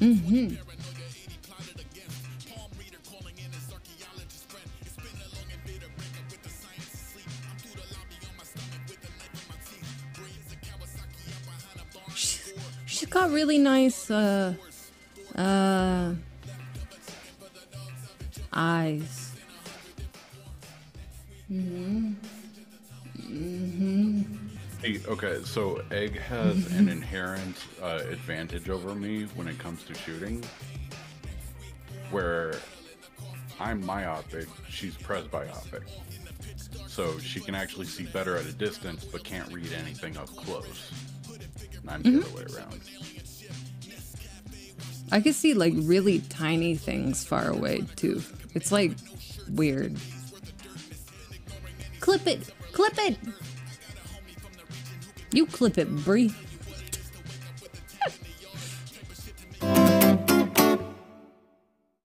Mm-hmm. She's got really nice eyes. Mm-hmm. Mm-hmm. Okay, so Egg has an inherent advantage over me when it comes to shooting, where I'm myopic, she's presbyopic. So she can actually see better at a distance, but can't read anything up close. And I'm the other way around. I can see, like, really tiny things far away, too. It's, like, weird. Clip it! Clip it! You clip it, Bree.